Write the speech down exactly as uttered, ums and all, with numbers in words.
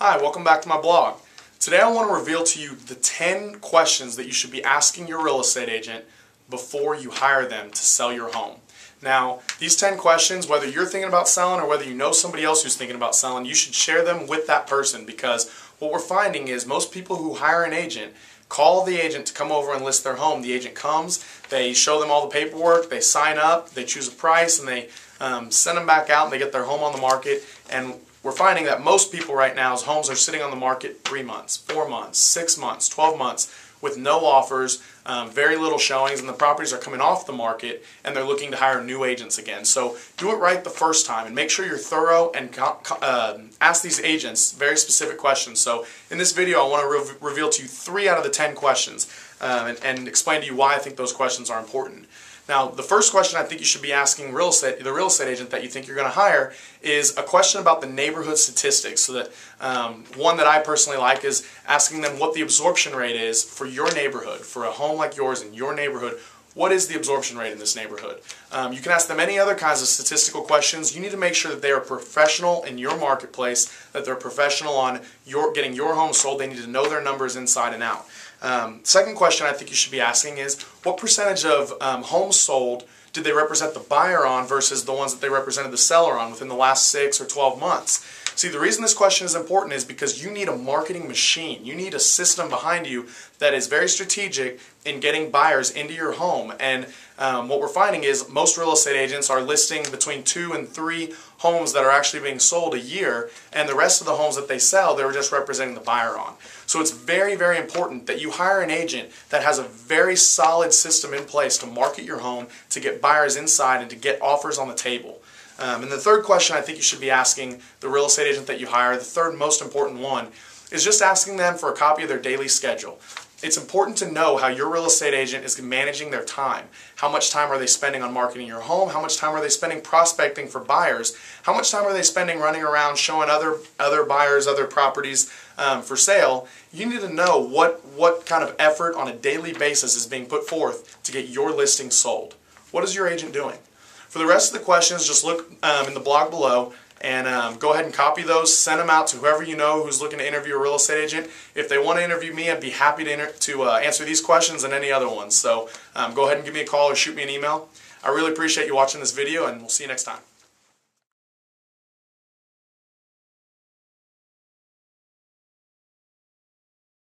Hi, welcome back to my blog. Today I want to reveal to you the ten questions that you should be asking your real estate agent before you hire them to sell your home. Now, these ten questions, whether you're thinking about selling or whether you know somebody else who's thinking about selling, you should share them with that person, because what we're finding is most people who hire an agent call the agent to come over and list their home. The agent comes, they show them all the paperwork, they sign up, they choose a price, and they um, send them back out and they get their home on the market. And we're finding that most people right now's homes are sitting on the market three months, four months, six months, twelve months with no offers, um, very little showings, and the properties are coming off the market and they're looking to hire new agents again. So do it right the first time and make sure you're thorough and uh, ask these agents very specific questions. So in this video, I want to re reveal to you three out of the ten questions um, and, and explain to you why I think those questions are important. Now, the first question I think you should be asking real estate, the real estate agent that you think you're going to hire, is a question about the neighborhood statistics. So that um, one that I personally like is asking them what the absorption rate is for your neighborhood, for a home like yours in your neighborhood. What is the absorption rate in this neighborhood? Um, you can ask them any other kinds of statistical questions. You need to make sure that they are professional in your marketplace, that they're professional on your getting your home sold. They need to know their numbers inside and out. Um, second question I think you should be asking is, what percentage of um, homes sold did they represent the buyer on versus the ones that they represented the seller on within the last six or twelve months? See, the reason this question is important is because you need a marketing machine. You need a system behind you that is very strategic in getting buyers into your home. And um, what we're finding is most real estate agents are listing between two and three homes that are actually being sold a year, and the rest of the homes that they sell, they're just representing the buyer on. So it's very, very important that you hire an agent that has a very solid system in place to market your home, to get buyers inside, and to get offers on the table. Um, and the third question I think you should be asking the real estate agent that you hire, the third most important one, is just asking them for a copy of their daily schedule. It's important to know how your real estate agent is managing their time. How much time are they spending on marketing your home? How much time are they spending prospecting for buyers? How much time are they spending running around showing other, other buyers, other properties um, for sale? You need to know what, what kind of effort on a daily basis is being put forth to get your listing sold. What is your agent doing? For the rest of the questions, just look um, in the blog below and um, go ahead and copy those. Send them out to whoever you know who's looking to interview a real estate agent. If they want to interview me, I'd be happy to, to uh, answer these questions and any other ones. So um, go ahead and give me a call or shoot me an email. I really appreciate you watching this video, and we'll see you next time.